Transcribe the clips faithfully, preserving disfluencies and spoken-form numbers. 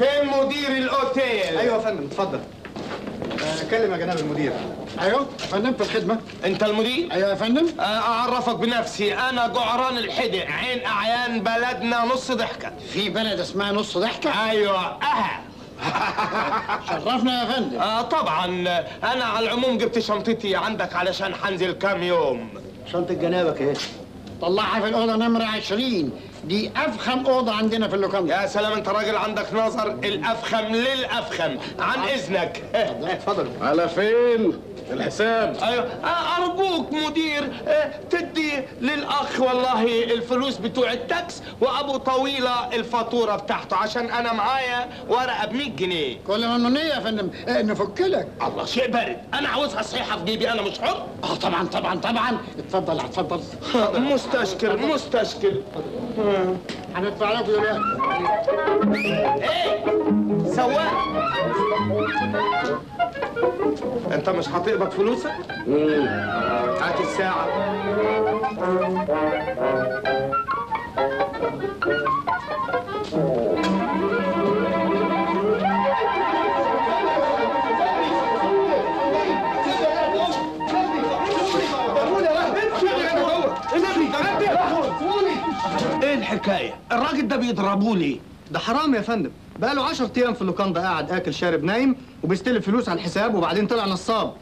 فين مدير الاوتيل؟ ايوه يا فندم اتفضل. كلم يا جناب المدير. ايوه يا فندم في الخدمه. انت المدير؟ ايوه يا فندم. اعرفك بنفسي، انا جعران الحدي، عين اعيان بلدنا نص ضحكه. في بلد اسمها نص ضحكه؟ ايوه اها. شرفنا يا فندم. آه طبعا. انا على العموم جبت شنطتي عندك علشان هنزل كام يوم. شنطه جنابك اهي. طلعها في الاوضه نمره عشرين، دي افخم اوضه عندنا في اللوكاندو. يا سلام، انت راجل عندك نظر. الافخم للافخم. عن اذنك. اتفضل. على فين الحساب؟ ايوه ارجوك مدير تدي للاخ والله الفلوس بتوع التاكس، وابو طويله الفاتوره بتاعته، عشان انا معايا ورقه ب مية جنيه. كل منونيه يا فندم. نفك لك. الله، شيء بارد. انا عاوزها صحيحه في جيبي، انا مش حر. اه طبعا طبعا طبعا. اتفضل اتفضل. مستشكر مستشكر. هندفع لكم دلوقتي. ايه سواق، انت مش هتقبض فلوسك؟ امم هات الساعة. ايه الحكاية؟ الراجل ده بيضربوه ليه؟ ده حرام يا فندم، بقاله عشرة ايام في اللوكاندا قاعد اكل شارب نايم وبيستلف فلوس على الحساب، وبعدين طلع نصاب.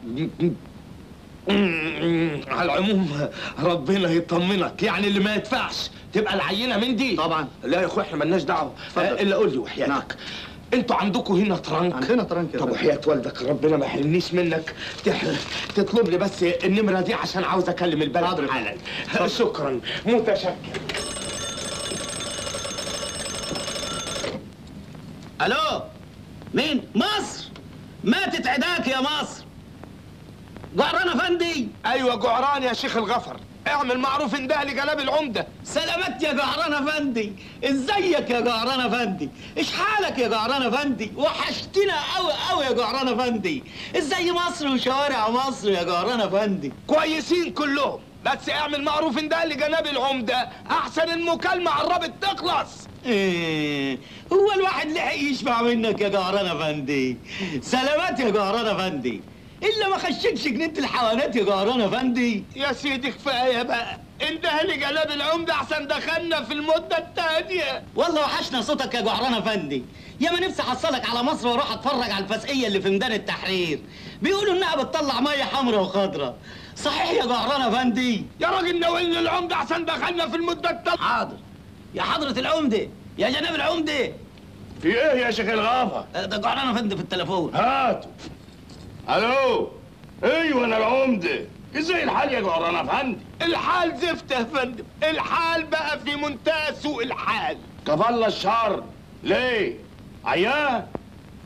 على العموم ربنا يطمنك، يعني اللي ما يدفعش تبقى العينه من دي. طبعا. لا يا اخويا احنا مالناش دعوه. اتفضل. الا قول لي وحياتك. نعم. انتوا عندكم هنا ترنك؟ عندنا ترنك. طب وحياة والدك ربنا ما يحرمنيش منك، تطلب لي بس النمره دي عشان عاوز اكلم البلد. حاضر. شكرا متشكر. الو مين؟ مصر. ماتت عداك يا مصر. جعران افندي. ايوه جعران يا شيخ الغفر، اعمل معروف ان ده لجلاب العمده. سلامات يا جعران افندي. ازيك يا جعران افندي؟ ايش حالك يا جعران افندي؟ وحشتنا قوي قوي يا جعران افندي. ازاي مصر وشوارع مصر يا جعران افندي؟ كويسين كلهم، بس اعمل معروف ان ده لجناب العمده احسن، المكالمه قربت تخلص. ايه هو الواحد لحق يشبع منك يا جعران افندي. سلامات يا جعران افندي. الا ما خشيتش جنينه الحيوانات يا جعران افندي. يا سيدي كفايه بقى، انتهى لجناب العمده احسن، دخلنا في المده الثانيه. والله وحشنا صوتك يا جعران افندي. يا ما نفسي احصلك على مصر واروح اتفرج على الفسقيه اللي في ميدان التحرير، بيقولوا انها بتطلع ميه حمراء وخضراء. صحيح يا جعران افندي؟ يا راجل ناولني العمده احسن، دخلنا في المده الثالثه. حاضر يا حضره العمده، يا جناب العمده. في ايه يا شيخ الغافر؟ ده جعران افندي في التليفون. هاتوا. الو. ايوه انا العمده. ازاي الحال يا جعران افندي؟ الحال زفت يا فندم، الحال بقى في منتهى سوء الحال. كفالنا الشر. ليه؟ عيان؟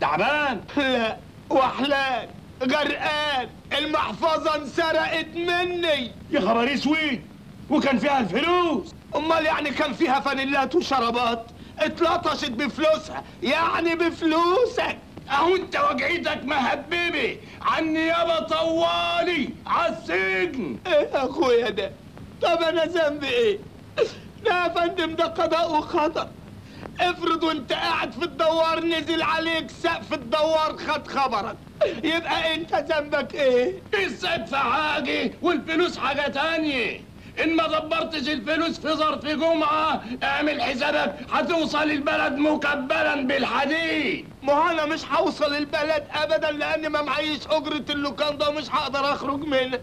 تعبان؟ لا، وحلان، غرقان، المحفظه انسرقت مني. يا خبر اسود، وكان فيها الفلوس. امال يعني كان فيها فانيلات وشرابات، اتلطشت بفلوسها، يعني بفلوسك. اهو انت وجعتك مهببي، عالنيابه طوالي، عالسجن. ايه يا اخويا ده؟ طب انا ذنبي ايه؟ لا يا فندم ده قضاء وقدر. افرض وانت قاعد في الدوار نزل عليك سقف الدوار خد خبرك، يبقى انت ذنبك ايه؟ السقف حاجه والفلوس حاجه تانيه. ان ما دبرتش الفلوس في ظرف جمعه اعمل حسابك هتوصل البلد مكبلا بالحديد. ما هو انا مش هوصل البلد ابدا، لان ما معيش اجره اللوكاندا ومش هقدر اخرج منها.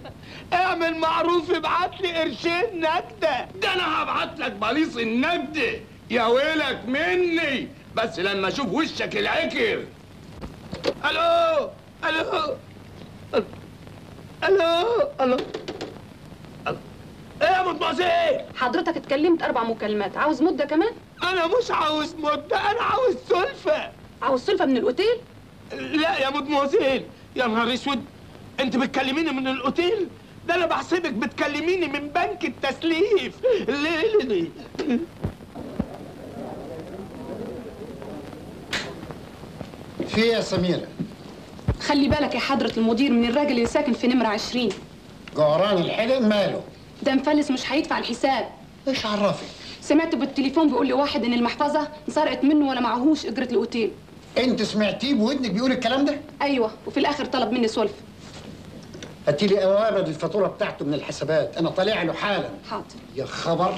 اعمل معروف ابعت لي قرشين نجده. ده انا هبعت لك بليص النجده. يا ويلك مني بس لما اشوف وشك العكر. الو الو الو الو. ايه يا مطمئن؟ حضرتك اتكلمت اربع مكالمات، عاوز مده كمان؟ انا مش عاوز مده، انا عاوز سلفه. عاوز سلفه من الاوتيل؟ لا يا مطمئن. يا نهار اسود، انت بتكلميني من الاوتيل؟ ده انا بحسبك بتكلميني من بنك التسليف. ليه ليه؟ في يا سميرة؟ خلي بالك يا حضرة المدير من الراجل اللي ساكن في نمرة عشرين. جعران الحلق ماله؟ ده مفلس مش هيدفع الحساب. ايش عرفك؟ سمعت بالتليفون بيقول لي واحد ان المحفظة انسرقت منه ولا معهوش اجرة الاوتيل، انت سمعتيه بودنك بيقول الكلام ده؟ ايوه، وفي الاخر طلب مني سلف. هاتي لي قوابل الفاتوره بتاعته من الحسابات، انا طالع له حالا. حاضر. يا خبر،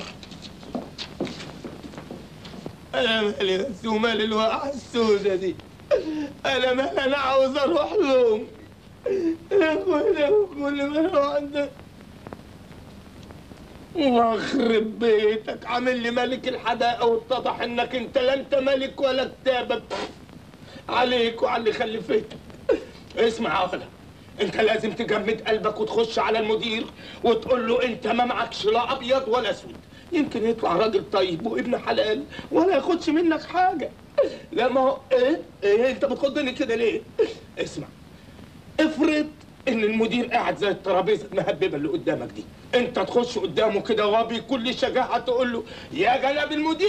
انا مالي بس ومالي الوقعه السودة دي، انا مالي، انا عاوز اروح لهم. انا كل كل ما اروح عند يخرب بيتك عامل لي ملك الحدائق، واتضح انك انت لا انت ملك ولا كتابك، عليك وعلى اللي خلفتك. اسمع يا عقله، انت لازم تجمد قلبك وتخش على المدير وتقول له انت ما معكش لا ابيض ولا اسود، يمكن يطلع راجل طيب وابن حلال ولا ياخدش منك حاجه. لا ما هو ايه ايه انت بتخضني كده ليه؟ اسمع، افرض ان المدير قاعد زي الترابيزه المهببه اللي قدامك دي، انت تخش قدامه كده وبكل شجاعه تقول له يا جلاب المدير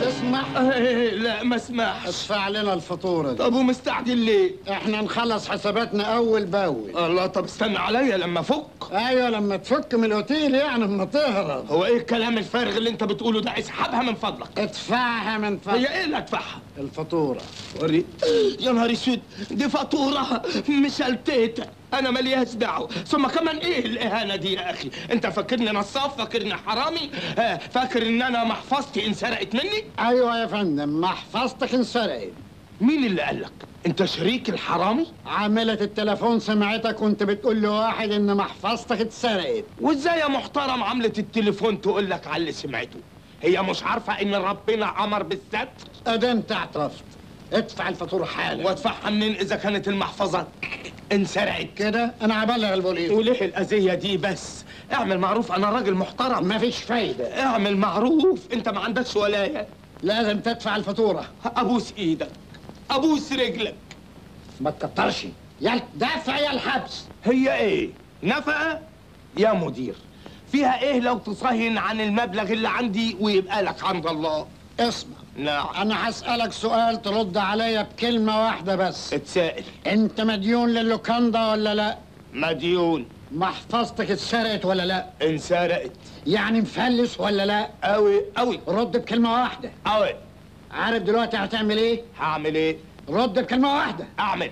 تسمح؟ لا ما اسمحش. ادفع لنا الفاتوره دي. طب ومستعجل ليه؟ احنا نخلص حساباتنا اول باول. الله، طب استنى عليا لما افك. ايوه لما تفك من الاوتيل، يعني لما تهرب. هو ايه الكلام الفارغ اللي انت بتقوله ده؟ اسحبها من فضلك. ادفعها من فضلك. هي ايه اللي ادفعها؟ الفاتوره. وريني. يا نهار اسود، دي فاتوره مشلتته، انا مالياش دعوه. ثم كمان ايه الاهانه دي يا اخي؟ انت فاكرني نصاف، فاكرني حرامي، فاكر ان انا محفظتي انسرقت مني؟ ايوه يا فندم، محفظتك انسرقت. مين اللي قالك؟ انت شريك الحرامي؟ عامله التليفون سمعتك وانت بتقول لواحد ان محفظتك اتسرقت. وازاي يا محترم عامله التليفون تقول لك على اللي سمعته؟ هي مش عارفه ان ربنا امر بالستر؟ ادي انت اعترفت. ادفع الفاتوره حالا. وادفعها منين اذا كانت المحفظه انسرقت؟ كده انا هبلغ البوليس. وليه الاذيه دي بس؟ اعمل معروف، انا راجل محترم. مفيش فايده. اعمل معروف، انت ما عندكش ولايه. لازم تدفع الفاتوره. ابوس ايدك، ابوس رجلك، ما تكترش. يا دفع يا الحبس. هي ايه؟ نفقه يا مدير؟ فيها ايه لو تصهين عن المبلغ اللي عندي ويبقى لك عند الله؟ اسمع. لا انا هسألك سؤال ترد عليا بكلمة واحدة بس. اتسأل. انت مديون للوكاندو ولا لا؟ مديون. محفظتك اتسرقت ولا لا؟ انسرقت. يعني مفلس ولا لا؟ اوي اوي. رد بكلمة واحدة. اوي. عارف دلوقتي هتعمل ايه؟ هعمل ايه؟ رد بكلمة واحدة. اعمل.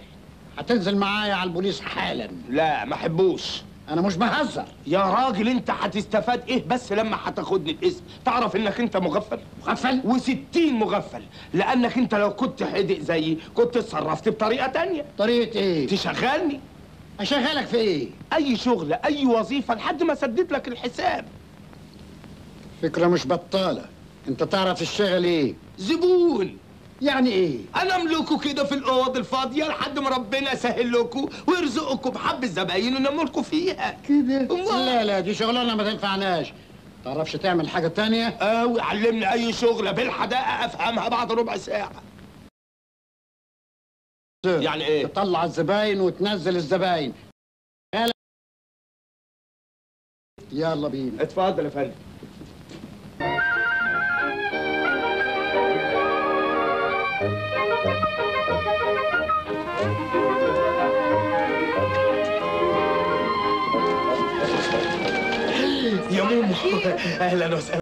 هتنزل معايا على البوليس حالا. لا ما احبوش. أنا مش بهزر يا راجل. أنت هتستفاد إيه بس لما هتاخدني الاسم؟ تعرف إنك أنت مغفل؟ مغفل؟ وستين مغفل، لأنك أنت لو كنت حدق زيي كنت اتصرفت بطريقة تانية. طريقة إيه؟ تشغلني. أشغلك في إيه؟ أي شغل، أي وظيفة، لحد ما أسدد لك الحساب. فكرة مش بطالة، أنت تعرف الشغل إيه؟ زبون. يعني ايه؟ انا املكوا كده في الاوض الفاضيه لحد ما ربنا يسهل لكم ويرزقكم بحب الزباين ونملكوا فيها كده. لا لا، دي شغلانه ما تنفعناش. تعرفش تعمل حاجه تانيه؟ اوي. علمني اي شغله بالحدائق افهمها بعد ربع ساعه. يعني ايه؟ تطلع الزباين وتنزل الزباين. يلا بينا. اتفضل يا فندم. يا مومو، اهلا وسهلا.